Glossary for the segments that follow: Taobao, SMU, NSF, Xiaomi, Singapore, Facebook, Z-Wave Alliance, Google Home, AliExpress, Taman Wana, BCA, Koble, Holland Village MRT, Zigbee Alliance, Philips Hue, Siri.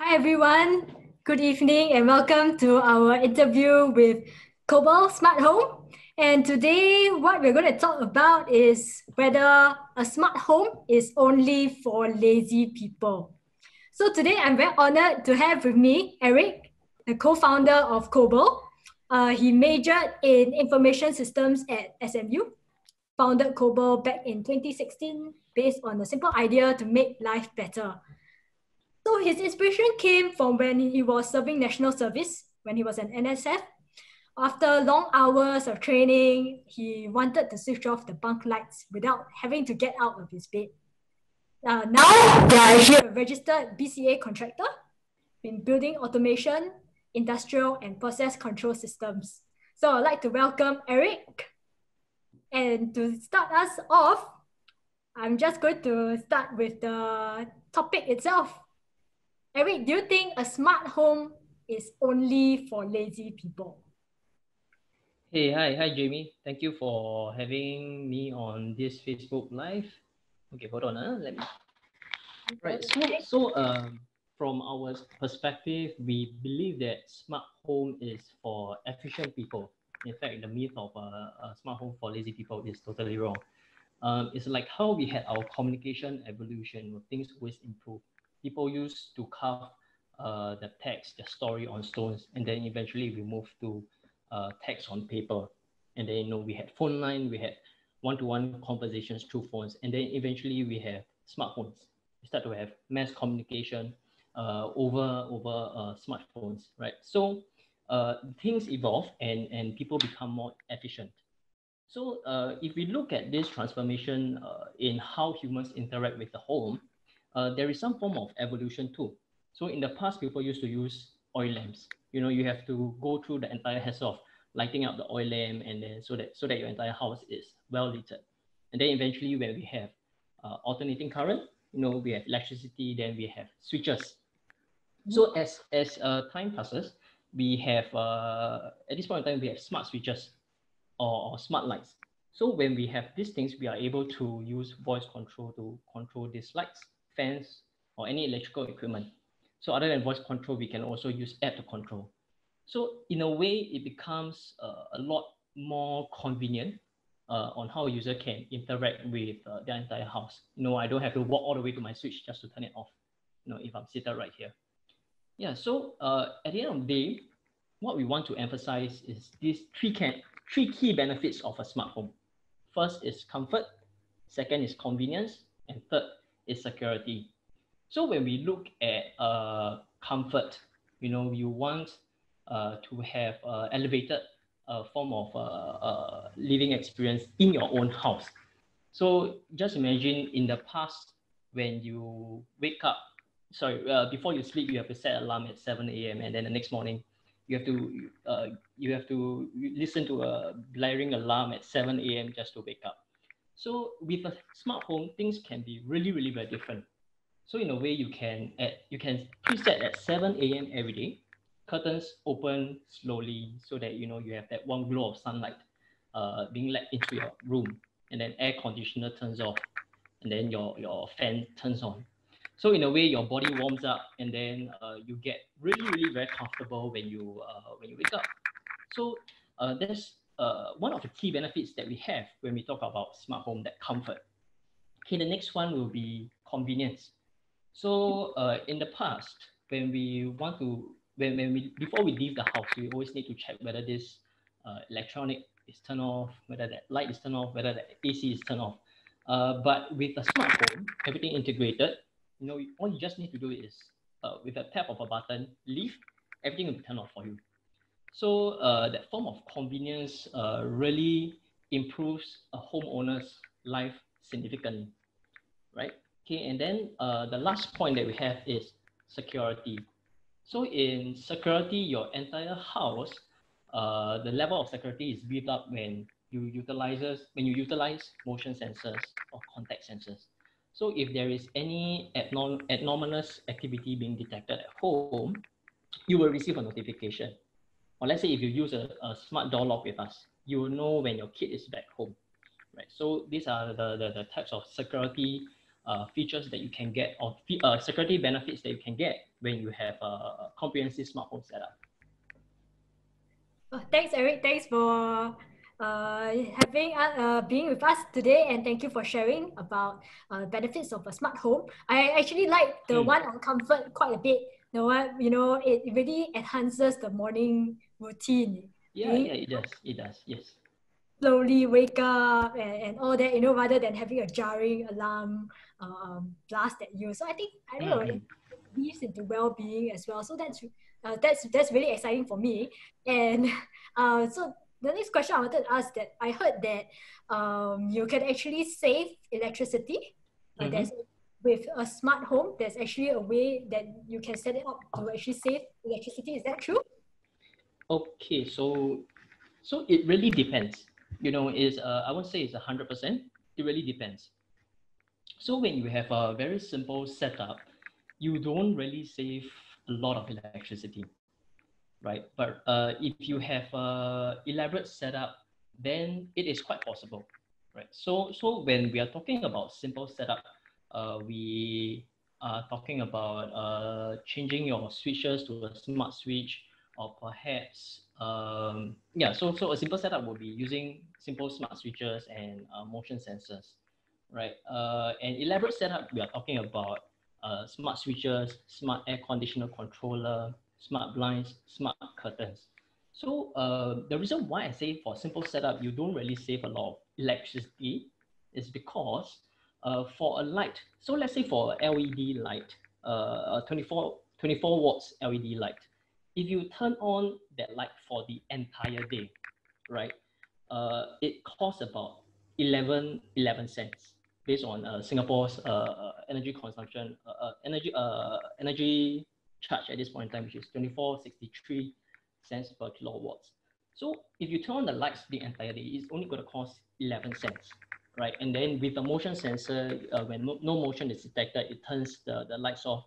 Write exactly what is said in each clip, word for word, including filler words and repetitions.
Hi everyone, good evening and welcome to our interview with Koble Smart Home. And today what we're going to talk about is whether a smart home is only for lazy people. So today I'm very honored to have with me Eric, the co-founder of Koble. Uh, he majored in information systems at S M U, founded Koble back in twenty sixteen based on the simple idea to make life better. So his inspiration came from when he was serving national service, when he was an N S F. After long hours of training, he wanted to switch off the bunk lights without having to get out of his bed. Uh, now, they are actually a registered B C A contractor in building automation, industrial and process control systems. So I'd like to welcome Eric. And to start us off, I'm just going to start with the topic itself. Eric, do you think a smart home is only for lazy people? Hey, hi, hi, Jamie. Thank you for having me on this Facebook Live. Okay, hold on. Huh? Let me. Right. So, so um, from our perspective, we believe that smart home is for efficient people. In fact, the myth of uh, a smart home for lazy people is totally wrong. Um, it's like how we had our communication evolution, where things always improve. People used to carve uh, the text, the story on stones, and then eventually we moved to uh, text on paper. And then, you know, we had phone line, we had one-to-one conversations through phones, and then eventually we have smartphones. We start to have mass communication uh, over, over uh, smartphones, right? So uh, things evolve and, and people become more efficient. So uh, if we look at this transformation uh, in how humans interact with the home, Uh, there is some form of evolution too. So in the past, people used to use oil lamps. You know, you have to go through the entire hassle of lighting up the oil lamp, and then so that so that your entire house is well lit. And then eventually, when we have uh, alternating current, you know, we have electricity. Then we have switches. So as as uh, time passes, we have uh, at this point in time we have smart switches or, or smart lights. So when we have these things, we are able to use voice control to control these lights, fans, or any electrical equipment. So other than voice control, we can also use app to control. So in a way, it becomes uh, a lot more convenient uh, on how a user can interact with uh, their entire house. You know, I don't have to walk all the way to my switch just to turn it off, you know, if I'm seated right here. Yeah, so uh, at the end of the day, what we want to emphasize is these three, can, three key benefits of a smart home. First is comfort, second is convenience, and third is security. So when we look at uh, comfort, you know, you want uh, to have uh, elevated uh, form of uh, uh, living experience in your own house. So just imagine in the past, when you wake up, sorry, uh, before you sleep, you have to set an alarm at seven A M and then the next morning, you have to uh, you have to listen to a blaring alarm at seven A M just to wake up. So with a smart home, things can be really, really very different. So in a way, you can at, you can preset at seven A M every day, curtains open slowly so that, you know, you have that one glow of sunlight uh, being let into your room, and then air conditioner turns off, and then your, your fan turns on. So in a way, your body warms up, and then uh, you get really, really very comfortable when you, uh, when you wake up. So uh, that's Uh, one of the key benefits that we have when we talk about smart home, that comfort. Okay, the next one will be convenience. So uh, in the past, when we want to, when, when we, before we leave the house, we always need to check whether this uh, electronic is turned off, whether that light is turned off, whether the A C is turned off. Uh, but with a smart home, everything integrated, you know, all you just need to do is uh, with a tap of a button, leave, everything will be turned off for you. So uh, that form of convenience uh, really improves a homeowner's life significantly, right? Okay, and then uh, the last point that we have is security. So in security, your entire house, uh, the level of security is built up when you utilizes when you utilize motion sensors or contact sensors. So if there is any abnorm anomalous activity being detected at home, you will receive a notification. Or let's say if you use a, a smart door lock with us, you will know when your kid is back home, right? So these are the, the, the types of security uh, features that you can get, or uh, security benefits that you can get when you have a, a comprehensive smartphone setup. Oh, thanks, Eric. Thanks for uh, having uh, being with us today, and thank you for sharing about uh, benefits of a smart home. I actually like the mm. one on comfort quite a bit. The one, you know, it really enhances the morning routine. Yeah, right? Yeah, it does. It does. Yes. Slowly wake up and, and all that, you know, rather than having a jarring alarm um, blast at you. So I think, I don't mm-hmm. know, it leads into well-being as well. So that's uh, that's that's really exciting for me. And uh, so the next question I wanted to ask, that I heard that um, you can actually save electricity. Uh, mm-hmm. There's, with a smart home, there's actually a way that you can set it up to actually save electricity. Is that true? Okay, so so it really depends. You know, is uh, I won't say it's one hundred percent. It really depends. So when you have a very simple setup, you don't really save a lot of electricity, right? But uh, if you have an elaborate setup, then it is quite possible, right? So, so when we are talking about simple setup, uh, we are talking about uh, changing your switches to a smart switch, or perhaps Um, yeah, so, so a simple setup will be using simple smart switches and uh, motion sensors, right? Uh, an elaborate setup, we are talking about uh, smart switches, smart air conditioner controller, smart blinds, smart curtains. So uh, the reason why I say for simple setup, you don't really save a lot of electricity is because uh, for a light, so let's say for L E D light, uh, twenty-four, twenty-four watts L E D light, if you turn on that light for the entire day, right, uh, it costs about eleven cents based on uh, Singapore's uh, energy consumption, uh, energy uh, energy charge at this point in time, which is twenty-four sixty-three cents per kilowatts. So if you turn on the lights the entire day, it's only going to cost eleven cents, right? And then with the motion sensor, uh, when no, no motion is detected, it turns the, the lights off.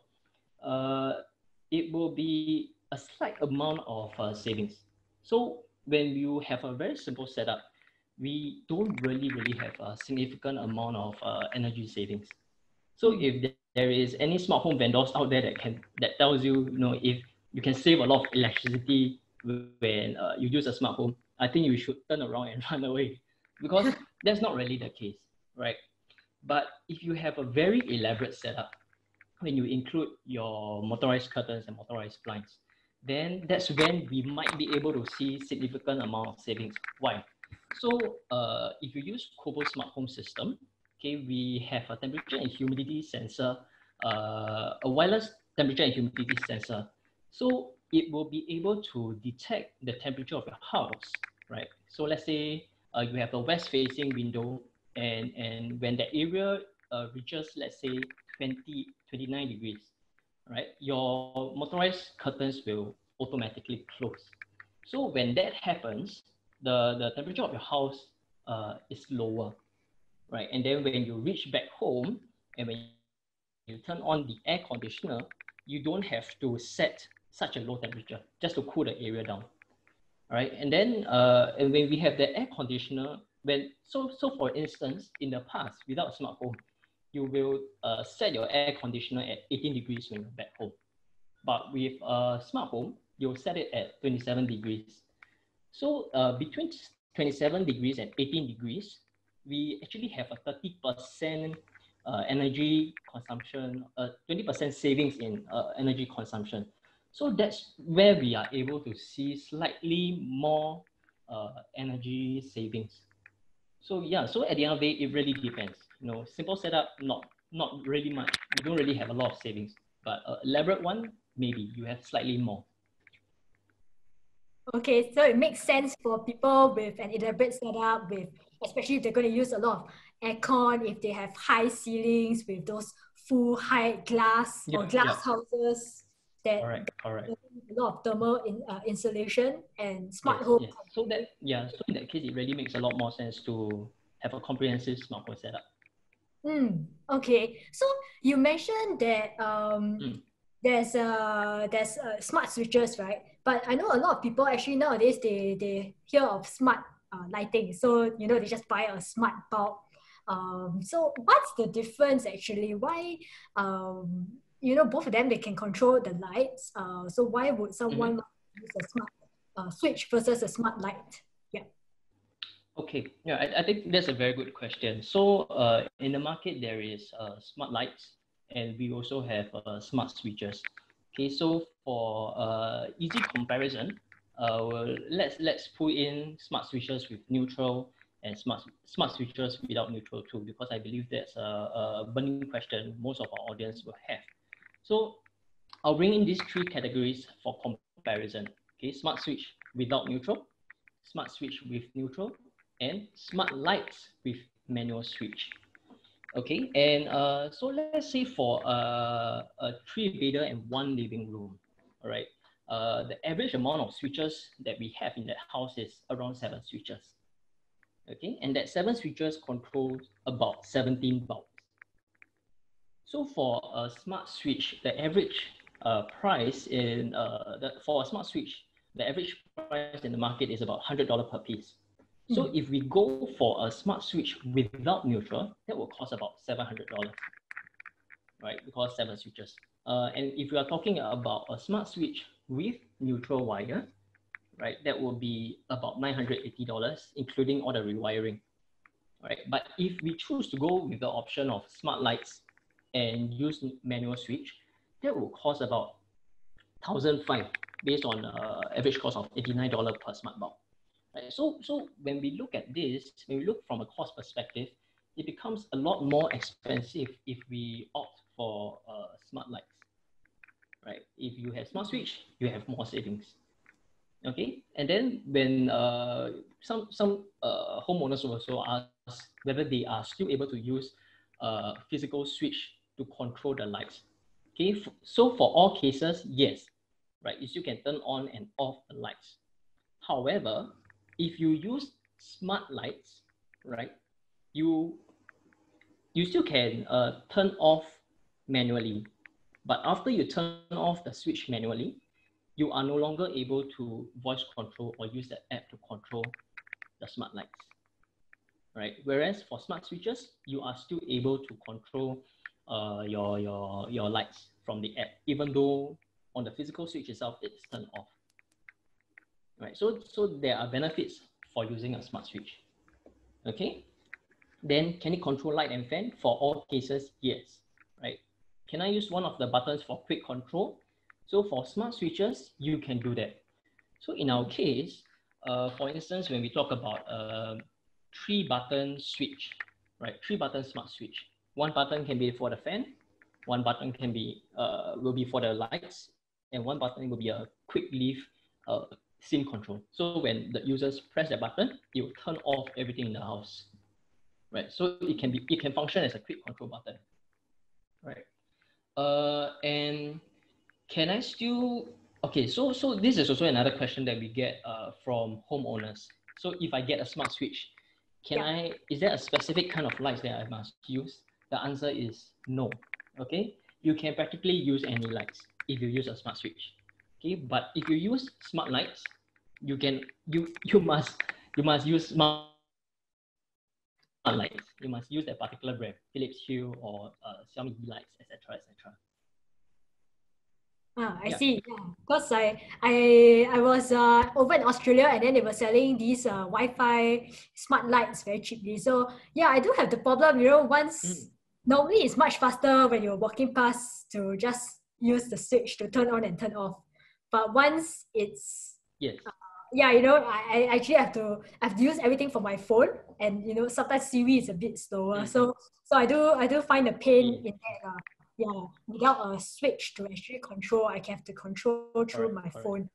Uh, it will be a slight amount of uh, savings. So when you have a very simple setup, we don't really, really have a significant amount of uh, energy savings. So if there is any smart home vendors out there that can that tells you, you know, if you can save a lot of electricity when uh, you use a smart home, I think you should turn around and run away, because that's not really the case, right? But if you have a very elaborate setup, when you include your motorized curtains and motorized blinds, then that's when we might be able to see significant amount of savings. Why? So uh, if you use Koble Smart Home System, okay, we have a temperature and humidity sensor, uh, a wireless temperature and humidity sensor. So it will be able to detect the temperature of your house, right? So let's say uh, you have a west-facing window, and, and when the area uh, reaches, let's say, twenty, twenty-nine degrees, right, your motorized curtains will automatically close. So when that happens, the, the temperature of your house uh, is lower, right? And then when you reach back home and when you turn on the air conditioner, you don't have to set such a low temperature just to cool the area down, right? And then uh, and when we have the air conditioner, when so, so for instance, in the past, without a smart home, you will uh, set your air conditioner at eighteen degrees when you're back home. But with a smart home, you'll set it at twenty-seven degrees. So uh, between twenty-seven degrees and eighteen degrees, we actually have a thirty percent uh, energy consumption, uh, twenty percent savings in uh, energy consumption. So that's where we are able to see slightly more uh, energy savings. So yeah, so at the end of the day, it really depends. You know, simple setup, not not really much. You don't really have a lot of savings, but an elaborate one, maybe you have slightly more. Okay, so it makes sense for people with an elaborate setup, with especially if they're going to use a lot of aircon, if they have high ceilings with those full high glass yeah, or glass yeah. houses that all right, all right. a lot of thermal in, uh, insulation and smart yes, home. Yes. So that yeah, so in that case, it really makes a lot more sense to have a comprehensive smart home setup. Mm, okay, so you mentioned that um, mm. there's uh, there's uh, smart switches, right? But I know a lot of people actually nowadays, they, they hear of smart uh, lighting. So, you know, they just buy a smart bulb Um, so what's the difference actually? Why, um, you know, both of them, they can control the lights. Uh, so why would someone mm-hmm. use a smart uh, switch versus a smart light? Yeah. Okay. Yeah, I, I think that's a very good question. So uh, in the market, there is uh, smart lights, and we also have uh, smart switches. Okay, so for uh, easy comparison, uh, well, let's let's pull in smart switches with neutral and smart smart switches without neutral too, because I believe that's a, a burning question most of our audience will have. So I'll bring in these three categories for comparison. Okay, smart switch without neutral, smart switch with neutral, and smart lights with manual switch. Okay, and uh, so let's say for uh, a three bedder and one living room, all right, uh, the average amount of switches that we have in that house is around seven switches. Okay, and that seven switches controls about seventeen bulbs. So for a smart switch, the average uh, price in uh, the, for a smart switch, the average price in the market is about one hundred dollars per piece. So if we go for a smart switch without neutral, that will cost about seven hundred dollars, right? Because seven switches. Uh, and if you are talking about a smart switch with neutral wire, right, that will be about nine hundred eighty dollars, including all the rewiring, right? But if we choose to go with the option of smart lights and use manual switch, that will cost about one thousand five dollars based on uh, average cost of eighty-nine dollars per smart bulb. So, so when we look at this, when we look from a cost perspective, it becomes a lot more expensive if we opt for uh, smart lights, right? If you have smart switch, you have more savings, okay? And then when uh, some, some uh, homeowners also ask whether they are still able to use uh, physical switch to control the lights, okay? So for all cases, yes, right? You still can turn on and off the lights. However, if you use smart lights, right, you, you still can uh, turn off manually. But after you turn off the switch manually, you are no longer able to voice control or use the app to control the smart lights, right? Whereas for smart switches, you are still able to control uh, your, your, your lights from the app, even though on the physical switch itself, it's turned off. Right, so, so there are benefits for using a smart switch, okay? Then can it control light and fan? For all cases, yes, right? Can I use one of the buttons for quick control? So for smart switches, you can do that. So in our case, uh, for instance, when we talk about a three button switch, right? Three button smart switch. One button can be for the fan, one button can be, uh, will be for the lights, and one button will be a quick leave, uh, SIM control. So when the users press that button, it will turn off everything in the house, right? So it can be, it can function as a quick control button, right? Uh, and can I still? Okay, so so this is also another question that we get uh, from homeowners. So if I get a smart switch, can yeah. I? Is there a specific kind of lights that I must use? The answer is no. Okay, you can practically use any lights if you use a smart switch. Okay, but if you use smart lights, you can you you must you must use smart lights. You must use that particular brand, Philips Hue or uh, Xiaomi lights, et cetera, et cetera. Ah, I yeah. see. Yeah, because I I I was uh, over in Australia, and then they were selling these uh, Wi-Fi smart lights very cheaply. So yeah, I do have the problem. You know, once mm. normally it's much faster when you're walking past to just use the switch to turn on and turn off. But once it's, yes. uh, yeah, you know, I, I actually have to, I have to use everything from my phone, and, you know, sometimes Siri is a bit slower. Mm. So, so I do, I do find the pain yeah. in that, uh, yeah, without a switch to actually control, I have to control through right, my right. phone.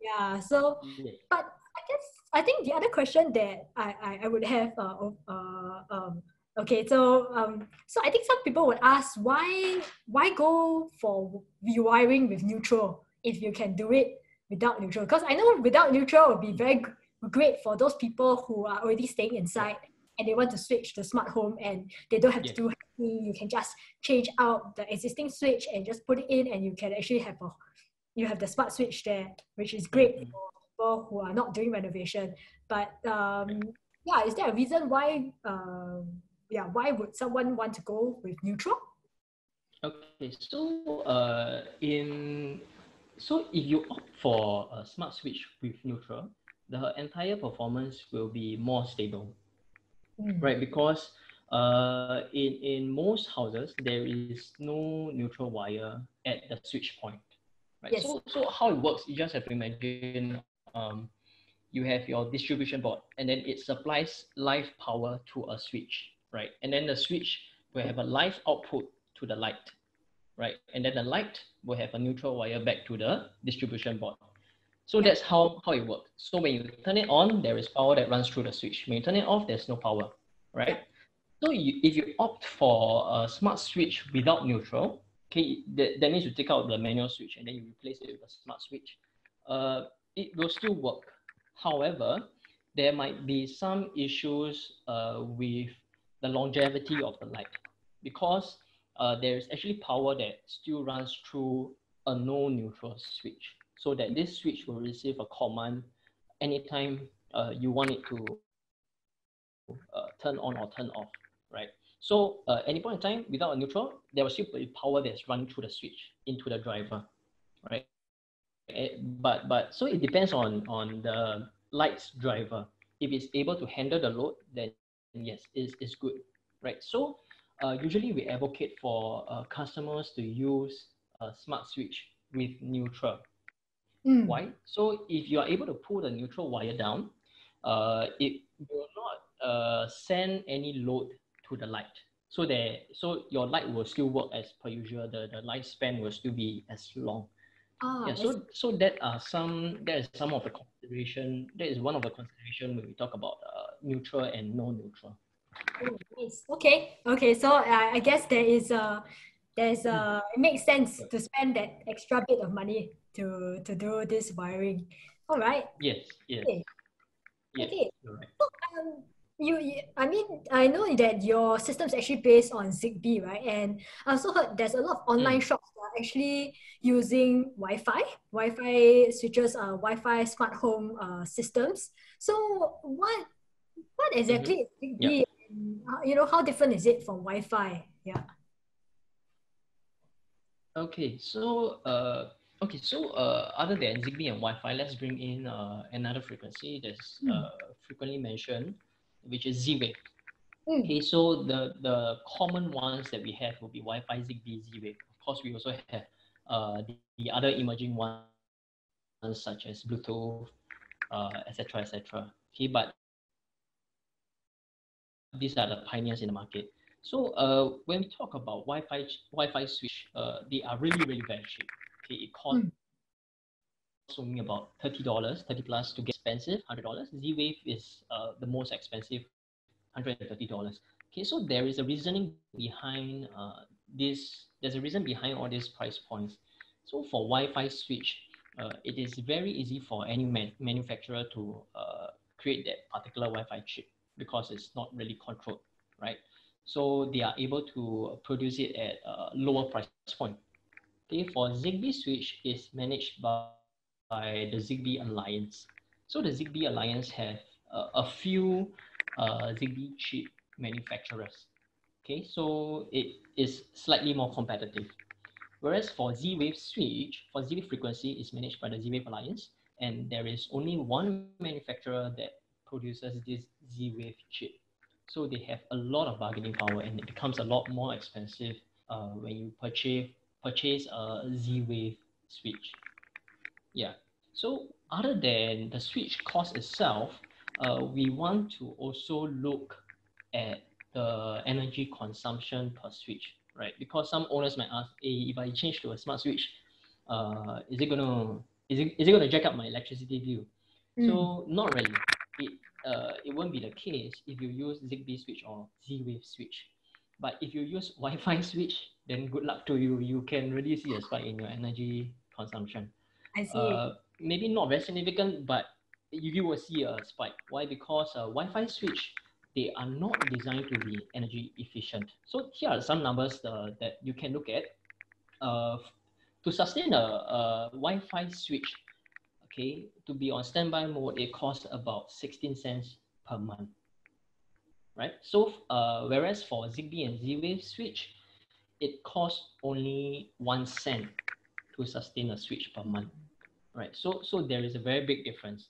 Yeah, so, yeah. but I guess, I think the other question that I, I, I would have, uh, uh, um, okay, so um, so I think some people would ask, why, why go for rewiring with neutral? If you can do it without neutral, because I know without neutral would be very great for those people who are already staying inside and they want to switch to smart home, and they don't have yeah. to do anything. You can just change out the existing switch and just put it in, and you can actually have a, you have the smart switch there, which is great mm-hmm. for people who are not doing renovation. But um, yeah, is there a reason why um, yeah, why would someone want to go with neutral? Okay, so uh, in so if you opt for a smart switch with neutral, the entire performance will be more stable, mm. right? Because uh, in in most houses there is no neutral wire at the switch point, right? Yes. So so how it works, you just have to imagine um, you have your distribution board, and then it supplies live power to a switch, right? And then the switch will have a live output to the light, right? And then the light will have a neutral wire back to the distribution board. So that's how, how it works. So when you turn it on, there is power that runs through the switch. When you turn it off, there's no power, right? So you, if you opt for a smart switch without neutral, okay, that, that means you take out the manual switch and then you replace it with a smart switch. Uh, it will still work. However, there might be some issues uh, with the longevity of the light, because uh, there is actually power that still runs through a no neutral switch, so that this switch will receive a command anytime uh, you want it to uh, turn on or turn off, right? So uh, at any point in time, without a neutral, there will still be power that's running through the switch into the driver, right? It, but but so it depends on on the light's driver. If it's able to handle the load, then yes, it's, it's good, right? So uh, usually we advocate for uh, customers to use a smart switch with neutral. Mm. Why? So if you are able to pull the neutral wire down, uh, it will not uh, send any load to the light. So there, so your light will still work as per usual. The the lifespan will still be as long. Oh, yeah, so so that are some that is some of the consideration. That is one of the consideration when we talk about uh, neutral and non-neutral. Oh, nice. Okay, okay. So uh, I guess there is a there's a it makes sense to spend that extra bit of money to to do this wiring. All right. Yes. Yes. Okay. Yes, okay. You're right. So, um, You, you, I mean, I know that your system is actually based on Zigbee, right? And I also heard there's a lot of online mm. shops that are actually using Wi-Fi, Wi-Fi switches, uh, Wi-Fi smart home uh, systems. So what, what exactly mm-hmm. is Zigbee? Yeah. And, uh, you know, how different is it from Wi-Fi? Yeah. Okay, so uh, okay, so uh, other than Zigbee and Wi-Fi, let's bring in uh, another frequency that's mm. uh, frequently mentioned, which is Z-Wave. Mm. Okay, so the, the common ones that we have will be Wi-Fi, Zigbee, Z-Wave. Of course, we also have uh, the, the other emerging ones such as Bluetooth, et cetera, uh, et cetera. Okay, but these are the pioneers in the market. So uh, when we talk about Wi-Fi, Wi-Fi switch, uh, they are really, really very cheap. Okay, it costs mm. only about thirty dollars, thirty plus to get expensive, one hundred dollars. Z-Wave is uh, the most expensive, one hundred thirty dollars. Okay, so there is a reasoning behind uh, this. There's a reason behind all these price points. So for Wi-Fi switch, uh, it is very easy for any man manufacturer to uh, create that particular Wi-Fi chip, because it's not really controlled, right? So they are able to produce it at a lower price point. Okay, for Zigbee switch, is managed by by the Zigbee Alliance. So the Zigbee Alliance have uh, a few uh, Zigbee chip manufacturers. Okay, so it is slightly more competitive. Whereas for Z-Wave switch, for Z-Wave frequency, is managed by the Z-Wave Alliance, and there is only one manufacturer that produces this Z-Wave chip. So they have a lot of bargaining power, and it becomes a lot more expensive uh, when you purchase purchase a Z-Wave switch. Yeah, so other than the switch cost itself, uh, we want to also look at the energy consumption per switch, right? Because some owners might ask, hey, if I change to a smart switch, uh, is it gonna is it, is it gonna jack up my electricity bill? Mm. So not really. It uh, it won't be the case if you use Zigbee switch or Z-Wave switch. But if you use Wi-Fi switch, then good luck to you. You can really see a spike in your energy consumption. I see. Uh, maybe not very significant, but you, you will see a spike. Why? Because uh, Wi-Fi switch, they are not designed to be energy efficient. So here are some numbers uh, that you can look at. Uh, to sustain a, a Wi-Fi switch, okay, to be on standby mode, it costs about sixteen cents per month. right? So uh, whereas for Zigbee and Z-Wave switch, it costs only one cent to sustain a switch per month, right? So, so there is a very big difference.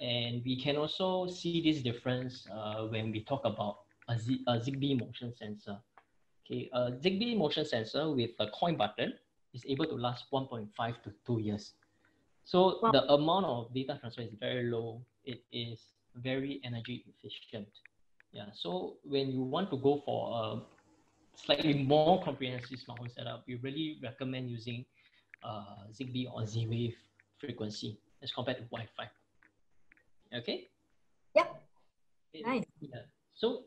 And we can also see this difference uh, when we talk about a, Z a Zigbee motion sensor. Okay, a Zigbee motion sensor with a coin button is able to last one point five to two years. So wow. the amount of data transfer is very low. It is very energy efficient. Yeah, so when you want to go for a slightly more comprehensive smart home setup, we really recommend using uh, Zigbee or Z-Wave frequency as compared to Wi-Fi. Okay? Yep. It, nice. Yeah. So,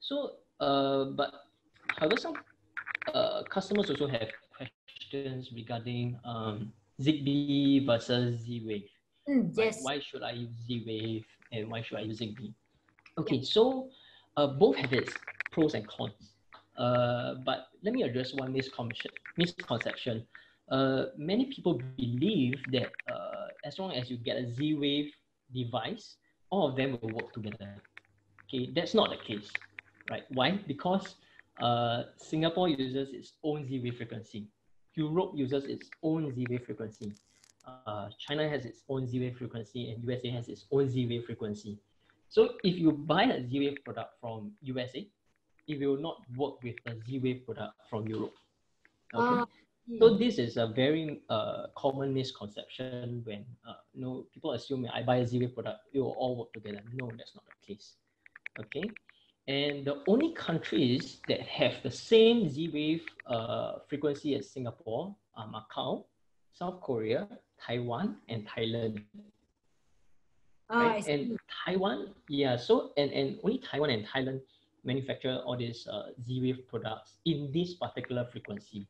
so uh, but however, some uh, customers also have questions regarding um, Zigbee versus Z-Wave. Mm, yes. Like, why should I use Z-Wave and why should I use Zigbee? Okay, yeah. so uh, both have its pros and cons. Uh, but let me address one misconception. Uh, many people believe that uh, as long as you get a Z-Wave device, all of them will work together. Okay, that's not the case, right? Why? Because uh, Singapore uses its own Z-Wave frequency. Europe uses its own Z-Wave frequency. Uh, China has its own Z-Wave frequency and U S A has its own Z-Wave frequency. So if you buy a Z-Wave product from U S A, it will not work with a Z-Wave product from Europe. Okay? Uh, yeah. So this is a very uh, common misconception when uh, you know, people assume I buy a Z-Wave product, it will all work together. No, that's not the case. Okay, and the only countries that have the same Z-Wave uh, frequency as Singapore are Macau, South Korea, Taiwan, and Thailand. Ah, right? And Taiwan, yeah, so, and, and only Taiwan and Thailand manufacture all these uh, Z-Wave products in this particular frequency.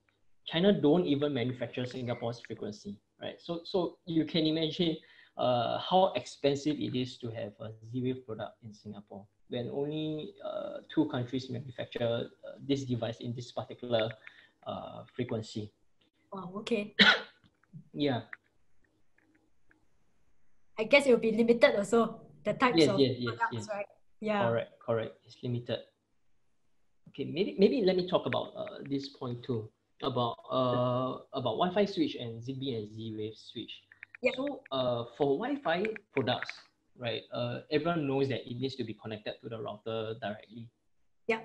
China don't even manufacture Singapore's frequency, right? So, so you can imagine uh, how expensive it is to have a Z-Wave product in Singapore, when only uh, two countries manufacture uh, this device in this particular uh, frequency. Wow, okay. Yeah. I guess it will be limited also, the types yes, of yes, products, yes. right? Yeah. Correct, correct. It's limited. Okay, maybe, maybe let me talk about uh, this point too, about, uh, about Wi-Fi switch and Zigbee and Z-Wave switch. Yeah. So uh, for Wi-Fi products, right, uh, everyone knows that it needs to be connected to the router directly. Yeah.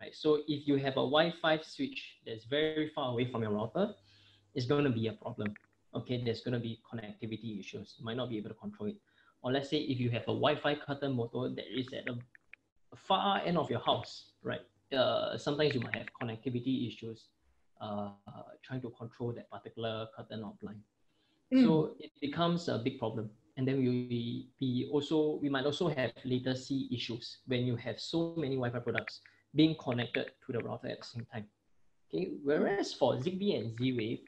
Right. So if you have a Wi-Fi switch that's very far away from your router, it's going to be a problem. Okay, there's going to be connectivity issues. You might not be able to control it. Or let's say if you have a Wi-Fi curtain motor that is at the far end of your house, right? Uh, sometimes you might have connectivity issues uh, trying to control that particular curtain or blind. Mm. So it becomes a big problem. And then we, we also we might also have latency issues when you have so many Wi-Fi products being connected to the router at the same time. Okay, whereas for Zigbee and Z-Wave,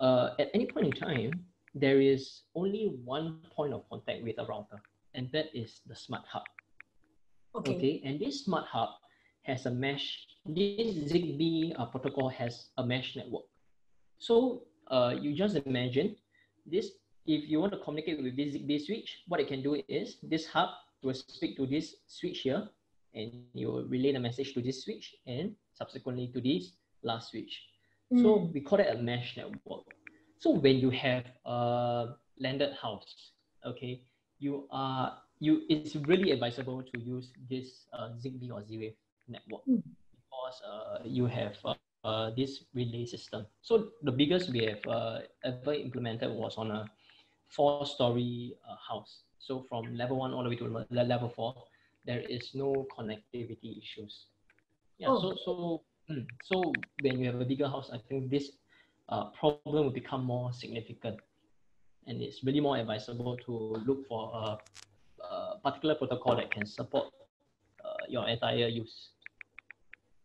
uh, at any point in time, there is only one point of contact with a router, and that is the smart hub. Okay, okay, and this smart hub has a mesh. This Zigbee uh, protocol has a mesh network. So uh, you just imagine this. If you want to communicate with this Zigbee switch, what it can do is this hub will speak to this switch here, and you will relay the message to this switch and subsequently to this last switch. Mm. So we call that a mesh network. So when you have a landed house, okay, you are you it's really advisable to use this uh, Zigbee or Z-Wave network mm. because uh, you have. Uh, Uh, this relay system. So the biggest we have uh, ever implemented was on a four-story uh, house. So from level one all the way to level four, there is no connectivity issues. Yeah. Oh. So so mm, so when you have a bigger house, I think this uh, problem will become more significant, and it's really more advisable to look for a, a particular protocol that can support uh, your entire use.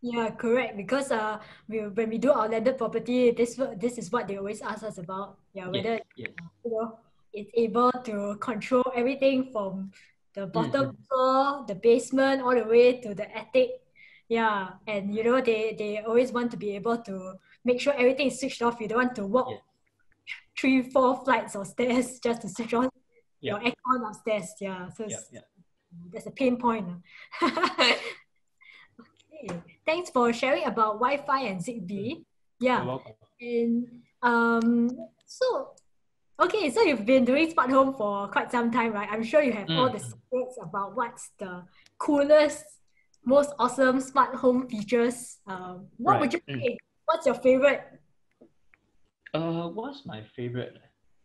Yeah, correct. Because uh, we, when we do our landed property, this this is what they always ask us about. Yeah, whether yes, yes. You know, it's able to control everything from the bottom mm-hmm. floor, the basement, all the way to the attic. Yeah, and you know they they always want to be able to make sure everything is switched off. You don't want to walk yeah. three, four flights of stairs just to switch on yeah. your aircon upstairs. Yeah, so yeah, yeah. that's a pain point. thanks for sharing about Wi-Fi and Zigbee. Yeah. You're welcome. And um, so, okay, so you've been doing smart home for quite some time, right? I'm sure you have mm. all the secrets about what's the coolest, most awesome smart home features. Um, what right. would you pick? Mm. What's your favorite? Uh, what's my favorite?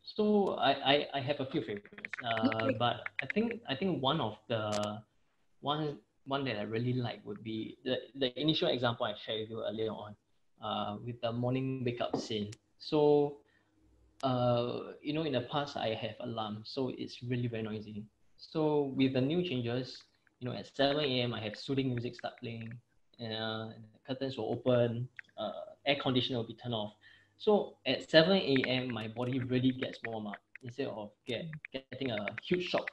So I, I, I have a few favorites, uh, but I think I think one of the one one that I really like would be the, the initial example I shared with you earlier on, uh, with the morning wake up scene. So, uh, you know, in the past I have alarms, so it's really very noisy. So with the new changes, you know, at seven A M I have soothing music start playing, and, uh, and the curtains will open, uh, air conditioner will be turned off. So at seven A M, my body really gets warm up instead of get, getting a huge shock.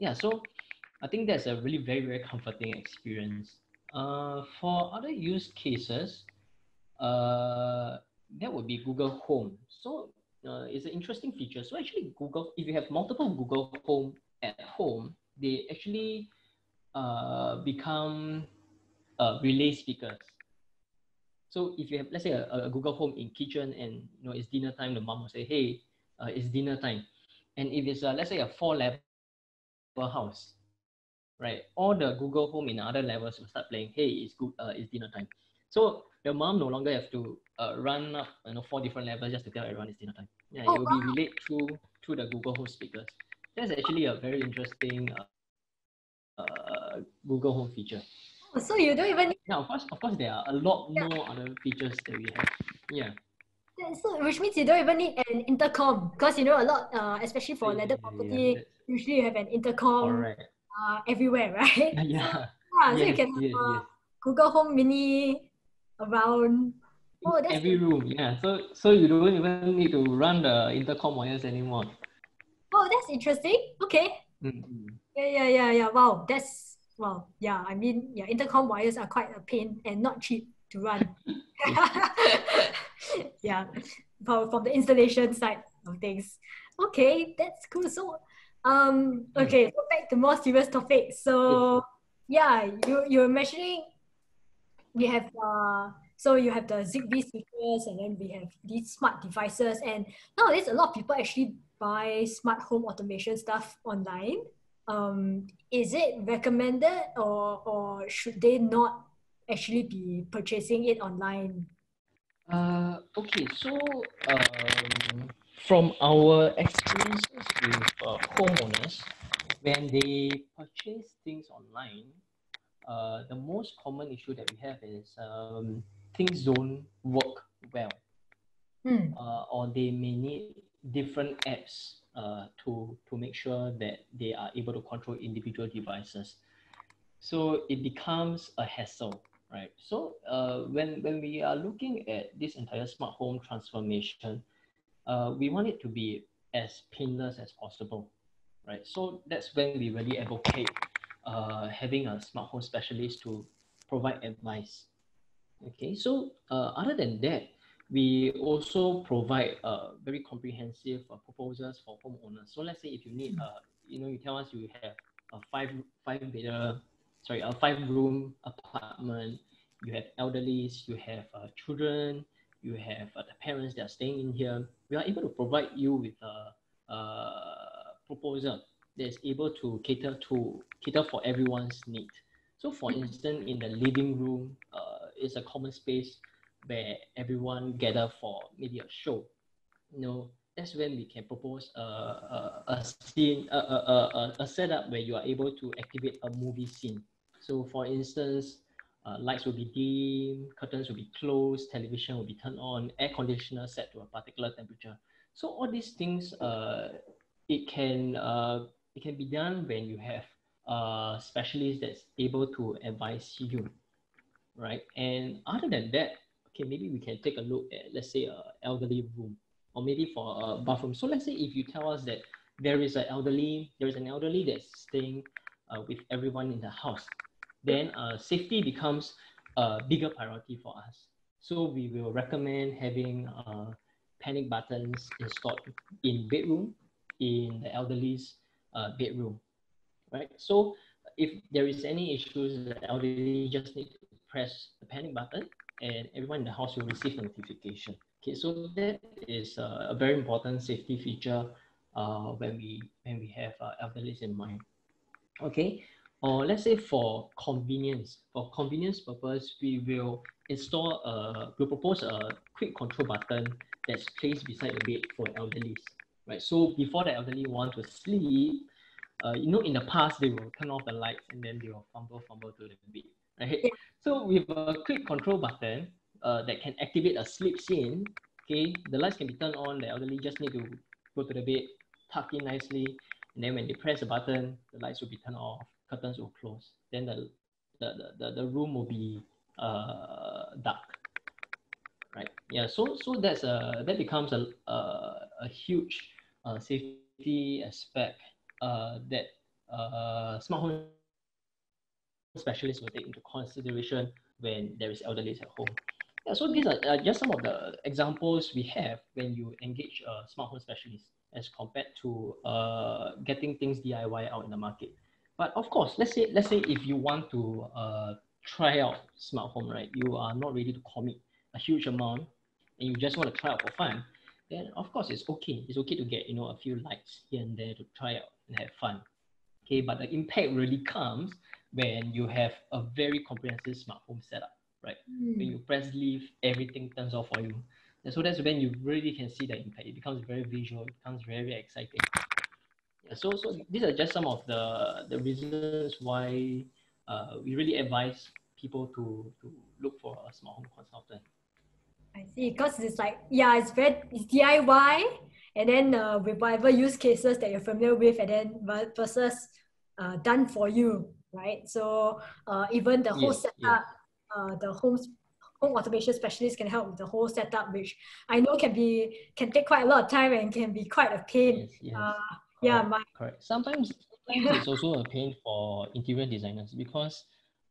Yeah, so I think that's a really very, very comforting experience. Uh, for other use cases, uh, that would be Google Home. So uh, it's an interesting feature. So actually Google, if you have multiple Google Home at home, they actually uh, become uh, relay speakers. So if you have, let's say, a, a Google Home in kitchen, and you know it's dinner time, the mom will say, "Hey, uh, it's dinner time." And if it's a, let's say, a four-level house, right? All the Google Home in other levels will start playing, "Hey, it's good, uh, it's dinner time." So your mom no longer have to uh, run up, you know, four different levels just to tell everyone it's dinner time. Yeah, oh, it will wow. be relayed through through the Google Home speakers. That's actually a very interesting uh, uh, Google Home feature. So you don't even need... Yeah, of course, of course, there are a lot yeah. more other features that we have. Yeah. yeah. So, which means you don't even need an intercom, because you know a lot, uh, especially for landed property, yeah, usually you have an intercom right. uh, everywhere, right? Yeah. yeah yes, so you can have yes, uh, yes. Google Home Mini around oh, that's every cool. room. Yeah. So, so you don't even need to run the intercom wires anymore. Oh, that's interesting. Okay. Mm-hmm. Yeah, yeah, yeah, yeah. Wow, that's. Well, yeah, I mean, yeah, intercom wires are quite a pain and not cheap to run. yeah, from, from the installation side of things. Okay, that's cool. So, um, okay, so back to more serious topics. So, yeah, you, you're mentioning we have, uh, so you have the Zigbee speakers, and then we have these smart devices. And nowadays, a lot of people actually buy smart home automation stuff online. Um, is it recommended, or, or should they not actually be purchasing it online? Uh, okay, so um, from our experiences with uh, homeowners, when they purchase things online, uh, the most common issue that we have is um, things don't work well, hmm. uh, or they may need different apps Uh, to, to make sure that they are able to control individual devices. So it becomes a hassle, right? So uh, when, when we are looking at this entire smart home transformation, uh, we want it to be as painless as possible, right? So that's when we really advocate uh, having a smart home specialist to provide advice. Okay, so uh, other than that, we also provide uh, very comprehensive uh, proposals for homeowners. So let's say if you need, uh, you know, you tell us you have a five five bedroom, sorry, a five room apartment. You have elderlies, you have uh, children, you have uh, the parents that are staying in here. We are able to provide you with a, a proposal that is able to cater to cater for everyone's need. So, for instance, in the living room, uh, it's a common space where everyone gather for maybe a show, you know, that's when we can propose a, a, a scene, a, a, a, a setup where you are able to activate a movie scene. So for instance, uh, lights will be dim, curtains will be closed, television will be turned on, air conditioner set to a particular temperature. So all these things, uh, it, can, uh, it can be done when you have a specialist that's able to advise you, right? And other than that, okay, maybe we can take a look at, let's say, an elderly room, or maybe for a bathroom. So let's say if you tell us that there is an elderly, there is an elderly that's staying uh, with everyone in the house, then uh, safety becomes a bigger priority for us. So we will recommend having uh, panic buttons installed in bedroom, in the elderly's uh, bedroom, right? So if there is any issues, the elderly just need to press the panic button and everyone in the house will receive a notification. Okay, so that is uh, a very important safety feature uh, when we when we have uh, elderly in mind. Okay, or let's say for convenience, for convenience purpose, we will install a, we'll propose a quick control button that's placed beside the bed for elderly, right? So before the elderly want to sleep, uh, you know, in the past they will turn off the lights and then they will fumble, fumble to the bed, right? So with a quick control button uh, that can activate a sleep scene, okay, the lights can be turned on, the elderly just need to go to the bed, tuck in nicely, and then when they press the button, the lights will be turned off, curtains will close, then the, the, the, the room will be uh, dark. Right. Yeah. So, so that's a that becomes a a, a huge uh, safety aspect uh, that uh, smart home specialists will take into consideration when there is elderly at home. Yeah. So these are uh, just some of the examples we have when you engage a smart home specialist as compared to uh, getting things D I Y out in the market. But of course, let's say let's say if you want to uh, try out smart home, right? You are not ready to commit a huge amount and you just want to try out for fun, then of course it's okay. It's okay to get, you know, a few likes here and there to try out and have fun. Okay, but the impact really comes when you have a very comprehensive smart home setup, right? Mm. When you press leave, everything turns off for you. And so that's when you really can see the impact. It becomes very visual, it becomes very, very exciting. Yeah, so, so these are just some of the, the reasons why uh, we really advise people to, to look for a smart home consultant. I see, because it's like, yeah, it's very, it's D I Y, and then uh, with whatever use cases that you're familiar with, and then versus uh, done for you, right? So uh, even the whole yes, setup, yes. Uh, the home, home automation specialist can help with the whole setup, which I know can be, can take quite a lot of time and can be quite a pain. Yes, yes. Uh, correct, yeah, my correct. Sometimes, sometimes it's also a pain for interior designers because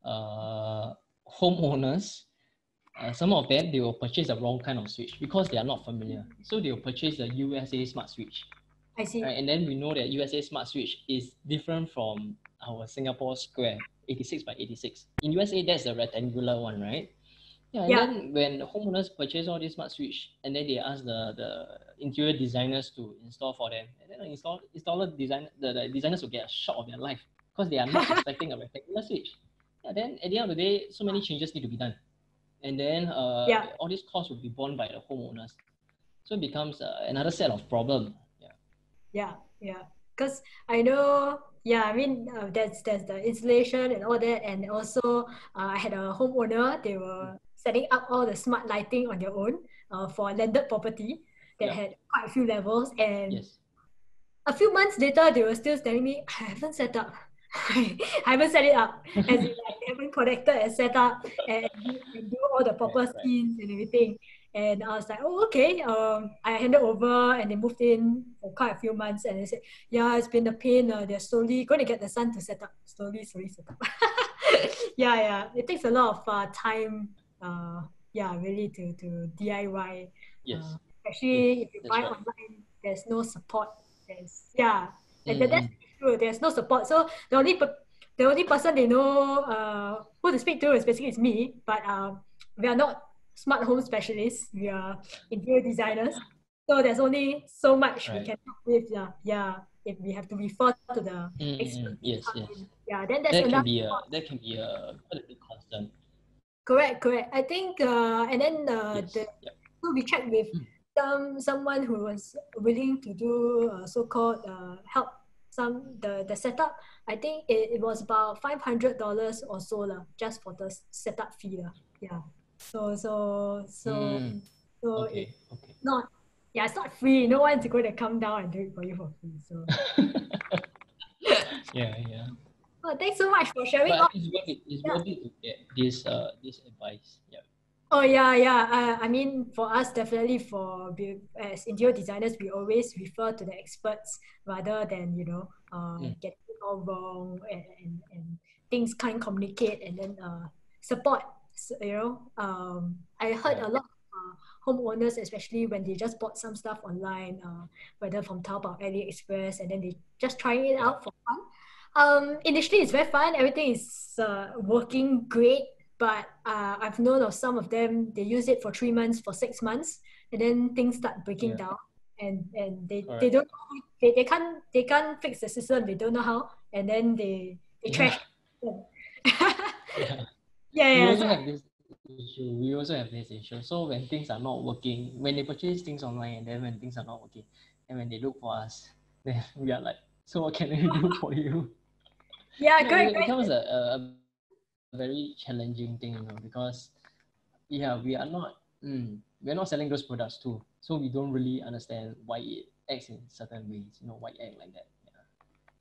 uh, homeowners, Uh, some of them, they will purchase the wrong kind of switch because they are not familiar. So they will purchase the U S A Smart Switch. I see. Right? And then we know that U S A Smart Switch is different from our Singapore Square, eighty-six by eighty-six. In U S A, that's the rectangular one, right? Yeah. And yeah. Then when the homeowners purchase all these Smart Switch, and then they ask the, the interior designers to install for them, and then the install, installer design, the, the designers will get a shock of their life because they are not expecting a rectangular switch. Yeah, then at the end of the day, so many changes need to be done. And then uh, yeah. all these costs will be borne by the homeowners. So it becomes uh, another set of problems. Yeah, yeah, yeah. Because I know, yeah, I mean, uh, that's, that's the installation and all that. And also, uh, I had a homeowner, they were setting up all the smart lighting on their own uh, for a landed property that yeah. had quite a few levels. And yes. a few months later, they were still telling me, I haven't set up. I haven't set it up, as in like they haven't connected and set up and, and do all the proper yeah, scenes right. and everything. And I was like, oh, okay. Um, I handed over and they moved in for quite a few months and they said, yeah, it's been a pain. Uh, they're slowly going to get the son to set up, slowly, slowly set up. yeah, yeah. It takes a lot of uh, time, uh, yeah, really to, to D I Y. Yes. Uh, especially yes, if you buy right. online, there's no support. There's, yeah. And mm. that's there's no support, so the only the only person they know uh, who to speak to is basically it's me. But um, we are not smart home specialists. We are interior designers, so there's only so much right. we can help with. Yeah, yeah. If we have to refer to the mm, expert, yes, yes. Yeah, then that's that can be a, that can be a constant. Correct, correct. I think, uh, and then uh, yes. the yep. so we checked with mm. some someone who was willing to do uh, so-called uh, help. Some the, the setup, I think it, it was about five hundred dollars or so la, just for the setup fee la. Yeah. So so so mm. so okay. It's okay. not yeah, it's not free. No one's going to come down and do it for you for free. So yeah, yeah. Well, thanks so much for sharing. But it's worth it. It's yeah. worth it to get this uh this advice. Yeah. Oh yeah, yeah. Uh, I mean, for us, definitely, for as interior designers, we always refer to the experts rather than you know uh, yeah. getting it all wrong and, and and things can't communicate and then uh, support. So, you know, um, I heard yeah. a lot of uh, homeowners, especially when they just bought some stuff online, uh, whether from Taobao, AliExpress, and then they just trying it out for fun. Um, initially, it's very fun. Everything is uh, working great. But uh, I've known of some of them, they use it for three months, for six months, and then things start breaking yeah. down. And, and they, right. they don't know, they, they can't they can't fix the system, they don't know how, and then they they yeah. trash it. yeah. yeah yeah we also have this issue. We also have this issue. So when things are not working, when they purchase things online, and then when things are not working, and when they look for us, then we are like, so what can we do for you? Yeah, you know, great, it becomes great. A, a very challenging thing, you know, because yeah, we are not mm, we're not selling those products too. So we don't really understand why it acts in certain ways, you know, why it acts like that. Yeah.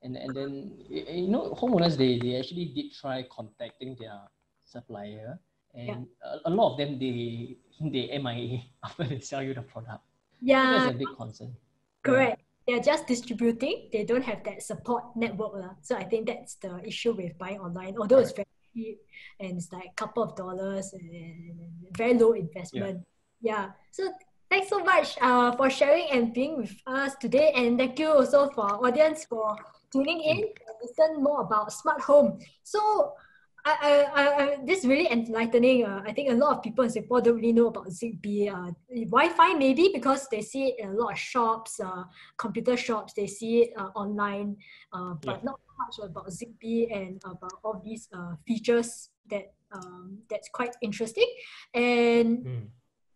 And and then, you know, homeowners, they, they actually did try contacting their supplier, and yeah. a, a lot of them, they, they M I A after they sell you the product. Yeah. So that's a big concern. Correct. Yeah. They're just distributing. They don't have that support network. Uh. So I think that's the issue with buying online, although Correct. It's very cheap and it's like a couple of dollars and very low investment. Yeah. yeah. So thanks so much uh, for sharing and being with us today, and thank you also for our audience for tuning in and listen more about smart home. So I, I, I, this is really enlightening. Uh, I think a lot of people in Singapore don't really know about Zigbee. Uh, Wi-Fi maybe because they see it in a lot of shops, uh, computer shops, they see it uh, online, uh, but yeah. not much about Zigbee and about all these uh, features that um, that's quite interesting. And mm.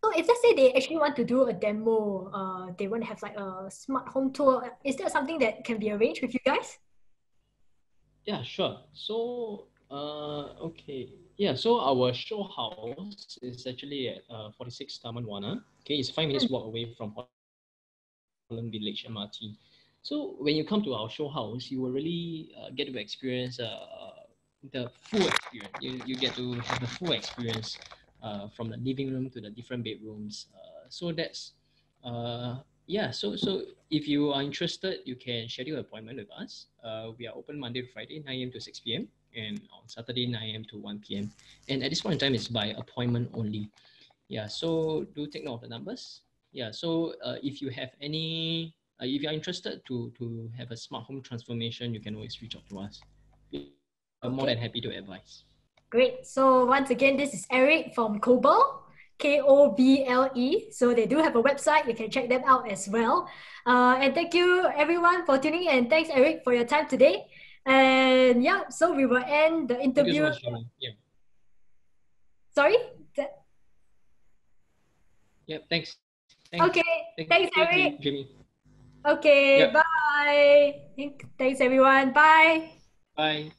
so if let's say they actually want to do a demo, uh, they want to have like a smart home tour, is that something that can be arranged with you guys? Yeah, sure. So, uh, okay. Yeah, so our show house is actually at uh, forty-six Taman Wana. Okay, it's five minutes walk away from Holland Village M R T. So when you come to our show house, you will really uh, get to experience uh, the full experience. You, you get to have the full experience. Uh, from the living room to the different bedrooms. Uh, so that's, uh, yeah, so so if you are interested, you can schedule an appointment with us. Uh, we are open Monday to Friday, nine A M to six P M and on Saturday, nine A M to one P M And at this point in time, it's by appointment only. Yeah, so do take note of the numbers. Yeah, so uh, if you have any, uh, if you are interested to, to have a smart home transformation, you can always reach out to us. I'm more than happy to advise. Great. So once again, this is Eric from Koble, K O B L E. So they do have a website. You can check them out as well. Uh, and thank you everyone for tuning in. And thanks, Eric, for your time today. And yeah, so we will end the interview. Thank you so much, yeah. Sorry? Yeah, thanks. thanks. Okay. Thank thanks, you, Eric. Jimmy. Okay, yeah. Bye. Thanks, everyone. Bye. Bye.